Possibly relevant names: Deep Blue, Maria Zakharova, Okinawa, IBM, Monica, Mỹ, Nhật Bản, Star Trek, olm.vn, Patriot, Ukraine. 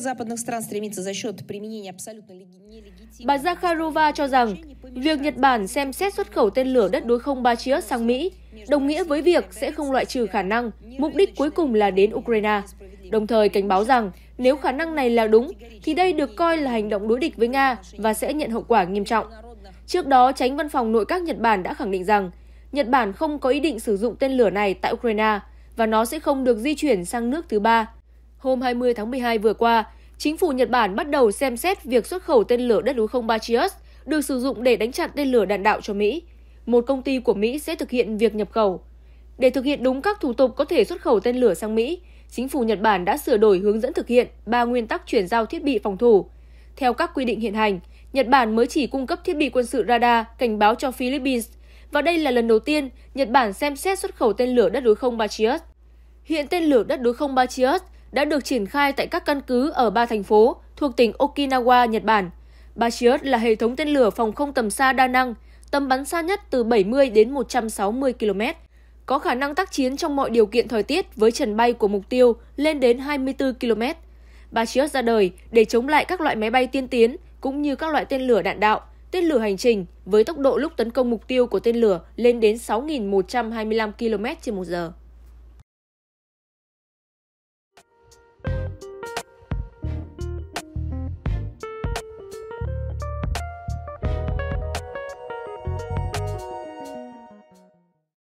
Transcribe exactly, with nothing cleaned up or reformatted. западных стран стремится за счет применения абсолютно нелегитимных... Bà Zakharova cho rằng, việc Nhật Bản xem xét xuất khẩu tên lửa đất đối không Patriot sang Mỹ đồng nghĩa với việc sẽ không loại trừ khả năng mục đích cuối cùng là đến Ukraine, đồng thời cảnh báo rằng nếu khả năng này là đúng, thì đây được coi là hành động đối địch với Nga và sẽ nhận hậu quả nghiêm trọng. Trước đó, Chánh Văn phòng Nội các Nhật Bản đã khẳng định rằng Nhật Bản không có ý định sử dụng tên lửa này tại Ukraine và nó sẽ không được di chuyển sang nước thứ ba. Hôm hai mươi tháng mười hai vừa qua, chính phủ Nhật Bản bắt đầu xem xét việc xuất khẩu tên lửa đất đối không Patriot được sử dụng để đánh chặn tên lửa đạn đạo cho Mỹ. Một công ty của Mỹ sẽ thực hiện việc nhập khẩu. Để thực hiện đúng các thủ tục có thể xuất khẩu tên lửa sang Mỹ, chính phủ Nhật Bản đã sửa đổi hướng dẫn thực hiện ba nguyên tắc chuyển giao thiết bị phòng thủ. Theo các quy định hiện hành, Nhật Bản mới chỉ cung cấp thiết bị quân sự radar cảnh báo cho Philippines, và đây là lần đầu tiên Nhật Bản xem xét xuất khẩu tên lửa đất đối không Patriot. Hiện tên lửa đất đối không Patriot đã được triển khai tại các căn cứ ở ba thành phố thuộc tỉnh Okinawa, Nhật Bản. Patriot là hệ thống tên lửa phòng không tầm xa đa năng, tầm bắn xa nhất từ bảy mươi đến một trăm sáu mươi ki-lô-mét, có khả năng tác chiến trong mọi điều kiện thời tiết với trần bay của mục tiêu lên đến hai mươi tư ki-lô-mét. Patriot ra đời để chống lại các loại máy bay tiên tiến cũng như các loại tên lửa đạn đạo, tên lửa hành trình với tốc độ lúc tấn công mục tiêu của tên lửa lên đến sáu nghìn một trăm hai mươi lăm ki-lô-mét trên một giờ.